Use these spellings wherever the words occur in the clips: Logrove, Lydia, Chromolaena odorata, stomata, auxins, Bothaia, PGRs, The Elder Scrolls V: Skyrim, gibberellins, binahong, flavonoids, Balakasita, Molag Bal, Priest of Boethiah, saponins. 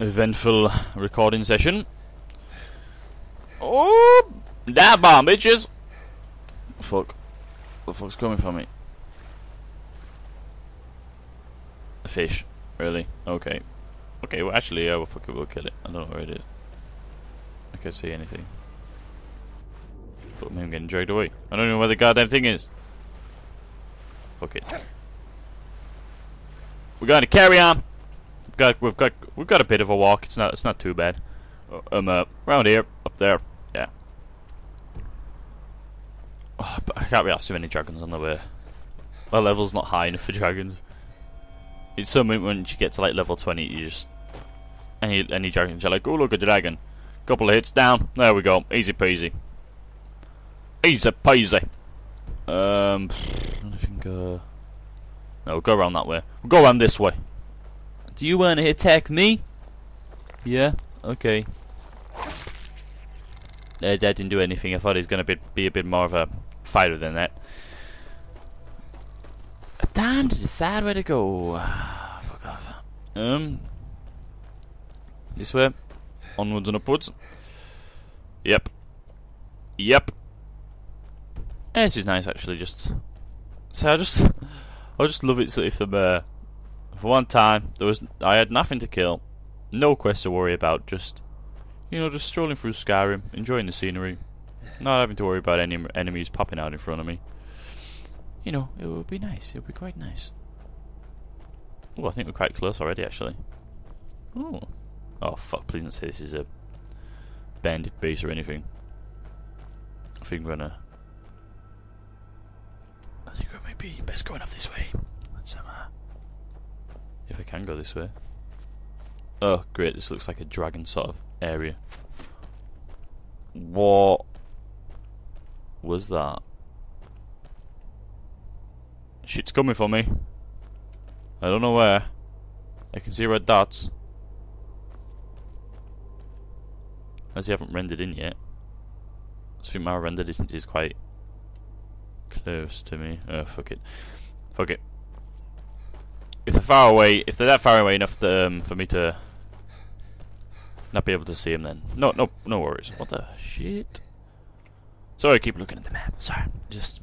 eventful recording session. Oh, that bomb, bitches! Fuck. The fuck's coming for me? A fish. Really? Okay. Okay, well, actually, yeah, well, fuck it, we'll kill it. I don't know where it is. I can't see anything. Fuck me, I'm getting dragged away. I don't know where the goddamn thing is. Fuck it. We're going to carry on. We've got a bit of a walk. It's not too bad. Round here, up there, yeah. Oh, but I can't be asked too many dragons on the way. My level's not high enough for dragons. It's something when you get to like level 20, you just any dragons you're like, oh look, a dragon. Couple of hits down. There we go. Easy peasy. Easy peasy. Nothing. No, we'll go around that way. We'll go around this way. Do you want to attack me? Yeah. Okay. That didn't do anything. I thought it was going to be a bit more of a fighter than that. Time to decide where to go. Fuck off. This way. Onwards and upwards. Yep. Yep. Yeah, this is nice actually. Just. So I just love it. So if the for one time I had nothing to kill, no quest to worry about. Just, you know, just strolling through Skyrim, enjoying the scenery, not having to worry about any enemies popping out in front of me. You know, it would be nice. It would be quite nice. Oh, I think we're quite close already, actually. Oh, oh fuck! Please don't say this is a bandit base or anything. I think we might be best going off this way. Let's if I can go this way. Oh, great! This looks like a dragon sort of area. What was that? Shit's coming for me. I don't know where. I can see red dots. As they haven't rendered in yet. I think my render distance is quite close to me. Oh, fuck it. Fuck it. If they're far away, if they're that far away enough that, for me to not be able to see them, then no worries. What the shit? Sorry, I keep looking at the map. Sorry, just.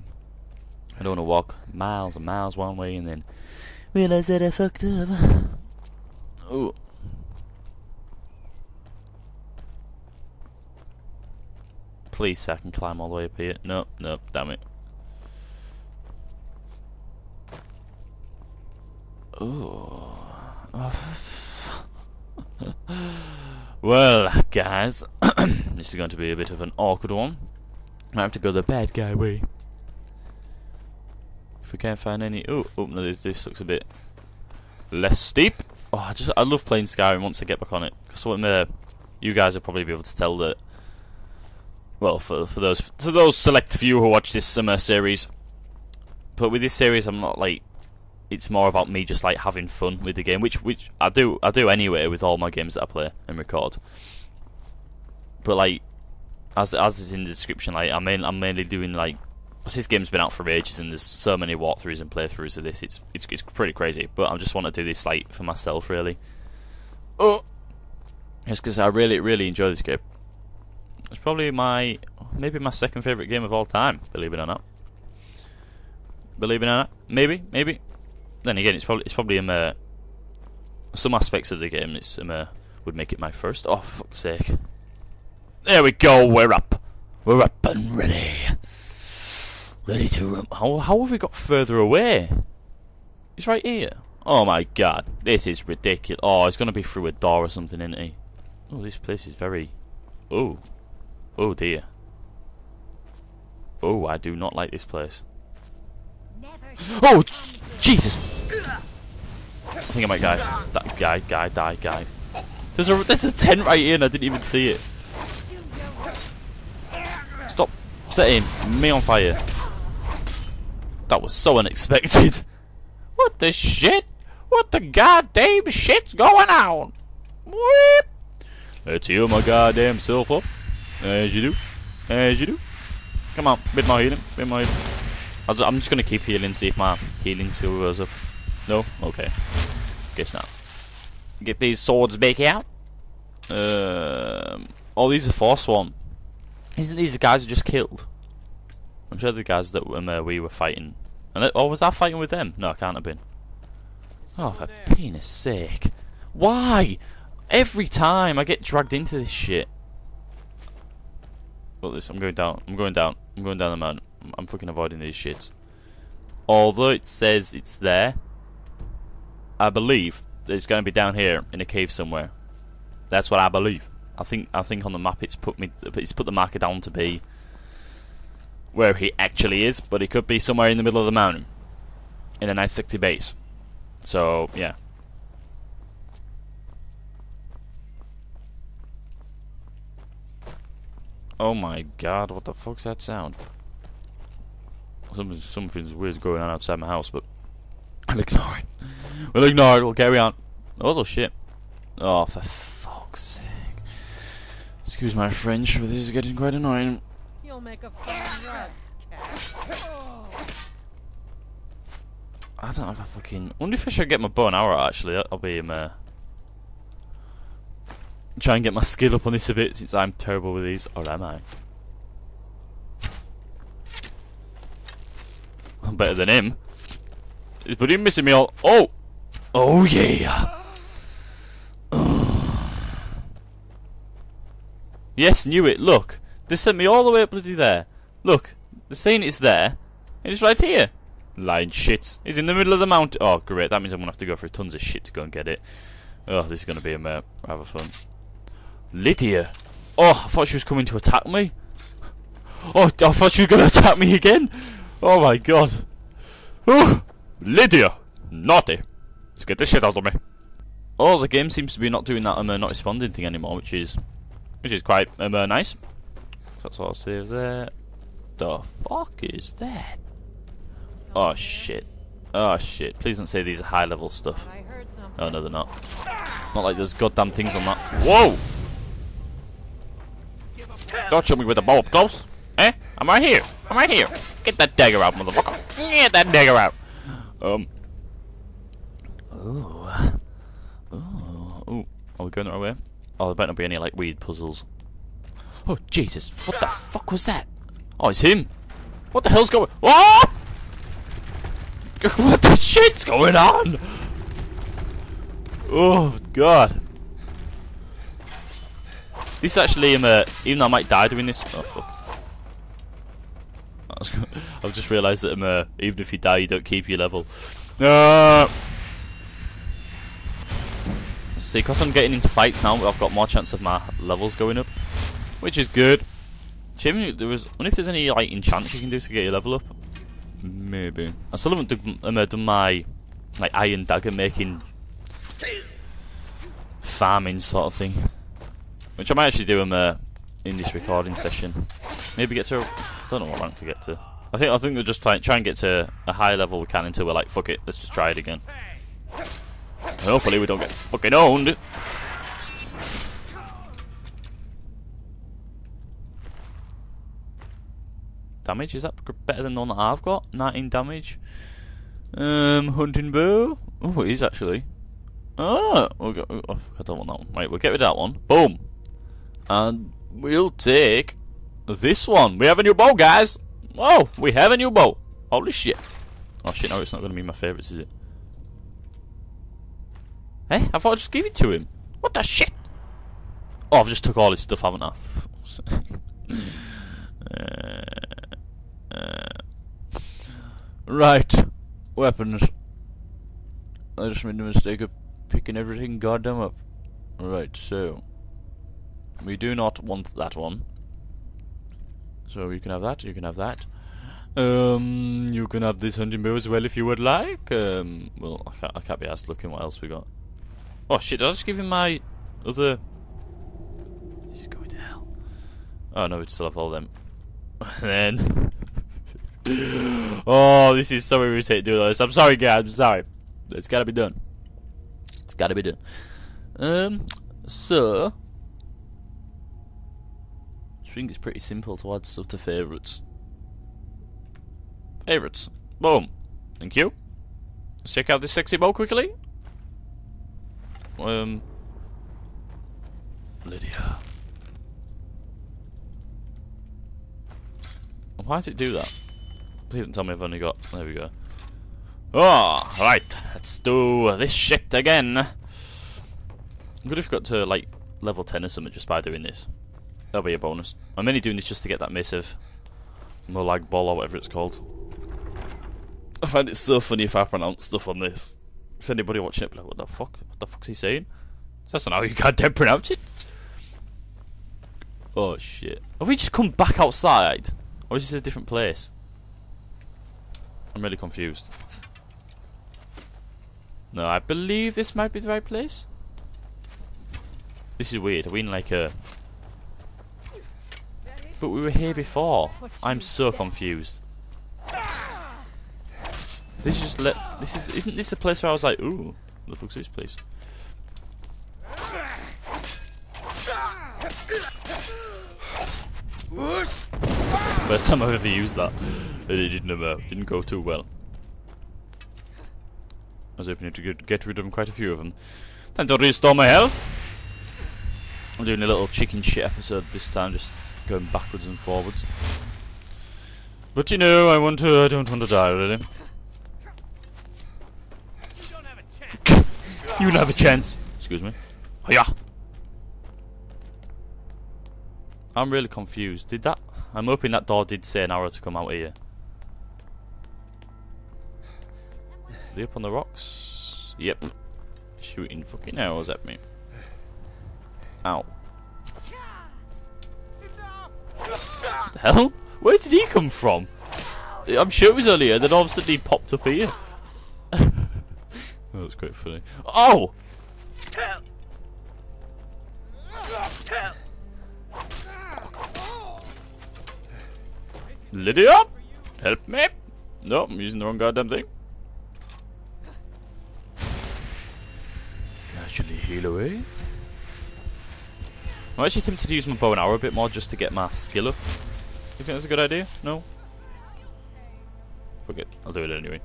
I don't want to walk miles and miles one way and then realize that I fucked up. Oh. Please say I can climb all the way up here. No, no, damn it. Ooh. Oh. Well, guys, this is going to be a bit of an awkward one. I have to go the bad guy way. If we can't find any, oh no, this looks a bit less steep. Oh, I love playing Skyrim once I get back on it. Because you guys will probably be able to tell that. Well, for those select few who watch this summer series, but with this series, I'm not like. It's more about me just like having fun with the game, which I do anyway with all my games that I play and record. But like, as is in the description, like I'm mainly doing like. This game's been out for ages, and there's so many walkthroughs and playthroughs of this. It's pretty crazy. But I just want to do this like for myself, really. Oh, just because I really enjoy this game. It's probably maybe my second favorite game of all time. Believe it or not. Believe it or not, maybe. Then again, it's probably some aspects of the game. It's would make it my first. Oh, for fuck's sake! There we go. We're up and ready. Ready to run. How have we got further away? It's right here. Oh my god. This is ridiculous. Oh, it's going to be through a door or something, isn't it? Oh, this place is very... Oh. Oh dear. Oh, I do not like this place. Oh, Jesus. I think I might die. That guy. There's a tent right here and I didn't even see it. Stop setting me on fire. That was so unexpected. What the shit? What the goddamn shit's going on? Whoop. Let's heal my goddamn self up. As you do. Come on, bit more healing. I'm just gonna keep healing, see if my healing skill goes up. No? Okay. Guess not. Get these swords back out. Oh, these are Force Sworn. Isn't these the guys who just killed? I'm sure the guys that we were fighting. And oh, was I fighting with them? No, I can't have been. Oh, for penis sake. Why? Every time I get dragged into this shit. Look at this, I'm going down. I'm going down. I'm going down the mountain. I'm fucking avoiding these shits. Although it says it's there, I believe it's going to be down here in a cave somewhere. That's what I believe. I think on the map it's put the marker down to be where he actually is, but it could be somewhere in the middle of the mountain in a nice 60 base. So yeah. Oh my god, what the fuck's that sound? Something's weird going on outside my house, but I'll ignore it. We'll ignore it, we'll carry on. Oh shit. Oh, for fuck's sake. Excuse my French, but this is getting quite annoying. You'll make a fine rug, cat. Oh. I don't have a fucking... I wonder if I should get my bow and arrow, actually. I'll be try and get my skill up on this a bit, since I'm terrible with these. Or am I? I'm better than him. But he's missing me all... Oh! Oh, yeah! Yes, knew it. Look. They sent me all the way up bloody there. Look. They're saying it's there. And it's right here. Lying shit. It's in the middle of the mountain. Oh, great. That means I'm going to have to go through tons of shit to go and get it. Oh, this is going to be a mare. Rather fun. Lydia. Oh, I thought she was coming to attack me. Oh, I thought she was going to attack me again. Oh, my God. Oh, Lydia. Naughty. Let's get this shit out of me. Oh, the game seems to be not doing that not responding thing anymore, which is quite nice. That's what I'll save there. The fuck is that? Oh shit. Oh shit. Please don't say these are high level stuff. Oh no, they're not. Not like those goddamn things on that. Whoa! Don't shoot me with a bow up close. Eh? I'm right here. I'm right here. Get that dagger out, motherfucker. Get that dagger out. Oh. Oh. Oh. Are we going the right way? Oh, there better not be any, like, weird puzzles. Oh, Jesus. What the fuck was that? Oh, it's him. What the hell's going... Oh! What the shit's going on? Oh, God. This actually, even though I might die doing this... Oh, fuck. I've just realised that, even if you die, you don't keep your level. No! See, because I'm getting into fights now, I've got more chance of my levels going up, which is good. Wonder if there's any like enchants you can do to get your level up. Maybe. I still haven't done my like iron dagger making farming sort of thing, which I might actually do in this recording session. Maybe get to I don't know what rank to get to. I think we'll just try and get to a high level we can until we're like fuck it, let's just try it again. Hopefully we don't get fucking owned. Damage, is that better than the one that I've got? 19 damage. Hunting bow. Oh, it is actually. Oh, I don't want that one. Right, we'll get rid of that one. Boom. And we'll take this one. We have a new bow, guys. Oh, we have a new bow. Holy shit. Oh shit, no, it's not going to be my favourites, is it? Eh? I thought I'd just give it to him. What the shit? Oh, I've just took all his stuff, haven't I? Right. Weapons. I just made the mistake of picking everything goddamn up. Right, so. We do not want that one. So you can have that, you can have that. You can have this hunting bow as well if you would like. Well, I can't be asked looking what else we got. Oh shit, did I just give him my other... This is going to hell. Oh no, we'd still have all them. And then... oh, this is so irritating doing this. I'm sorry guys, I'm sorry. It's gotta be done. It's gotta be done. So... I think it's pretty simple to add stuff to favourites. Favourites. Boom. Thank you. Let's check out this sexy bow quickly. Lydia. Why does it do that? Please don't tell me I've only got... There we go. Oh, right. Let's do this shit again. I'm good if I've got to, like, level 10 or something just by doing this. That'll be a bonus. I'm only doing this just to get that missive. Molag Bal or whatever it's called. I find it so funny if I pronounce stuff on this. Is anybody watching it like, what the fuck? What the fuck's he saying? That's not how you goddamn pronounce it. Oh, shit. Have we just come back outside? Or is this a different place? I'm really confused. No, I believe this might be the right place. This is weird. Are we in like a... But we were here before. I'm so confused. This is just isn't this the place where I was like, ooh, what the fuck's this place? It's the first time I've ever used that. And it didn't go too well. I was hoping to get rid of quite a few of them. Time to restore my health. I'm doing a little chicken shit episode this time, just going backwards and forwards. But you know, I don't want to die really. You don't have a chance. Excuse me. Oh, yeah. I'm really confused. Did that... I'm hoping that door did say an arrow to come out here. Are they up on the rocks? Yep. Shooting fucking arrows at me. Ow. What the hell? Where did he come from? I'm sure it was earlier, then all of a sudden he popped up here. That was quite funny. Oh! Lydia! Help me! No, I'm using the wrong goddamn thing. Naturally heal away. I'm actually tempted to use my bow and arrow a bit more just to get my skill up. You think that's a good idea? No? Fuck it, I'll do it anyway.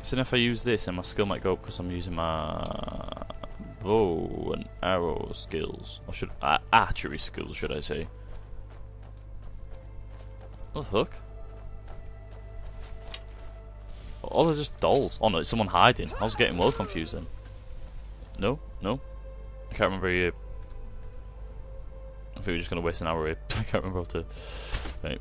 So now if I use this, then my skill might go up because I'm using my bow and arrow skills. Or should archery skills, should I say? What the fuck? Oh, they're just dolls. Oh no, it's someone hiding. I was getting well confused then. No? No? I can't remember here. I think we're just going to waste an hour here. I can't remember how to... Right.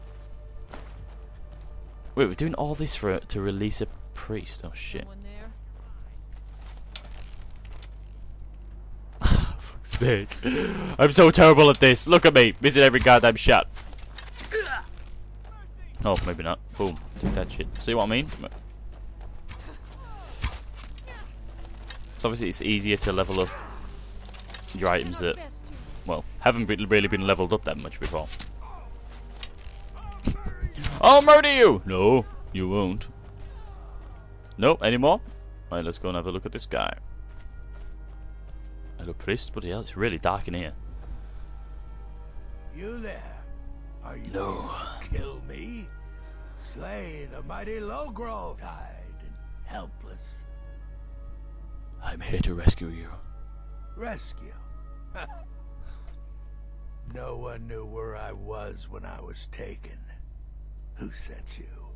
Wait, we're doing all this for to release a... priest. Oh shit. Fuck's sake. I'm so terrible at this. Look at me. Missing every goddamn shot. Oh, maybe not. Boom. Did that shit. See what I mean? So obviously it's easier to level up your items that, well, haven't really been leveled up that much before. I'll murder you! No, you won't. Nope, anymore? Right, let's go and have a look at this guy. Hello, priest. Bloody hell, it's really dark in here. You there? Are you going to kill me? Slay the mighty Logrove, tied and helpless. I'm here to rescue you. Rescue? No one knew where I was when I was taken. Who sent you?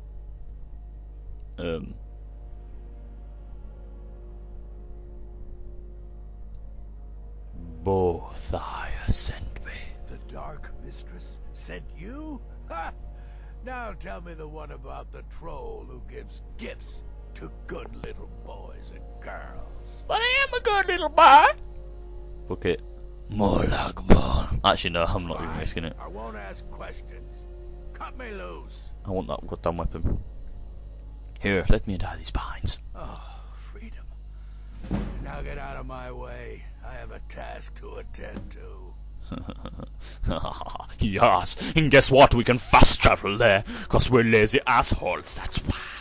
Bothaia sent me. The Dark Mistress sent you? Ha! Now tell me the one about the troll who gives gifts to good little boys and girls. But I am a good little boy! Book it. Molag Bal. Actually, no, I'm not even risking it. I won't ask questions. Cut me loose. I want that goddamn weapon. Here, let me die these pines. Oh, freedom. Now get out of my way. I have a task to attend to. Yes, and guess what? We can fast travel there, because we're lazy assholes, that's why.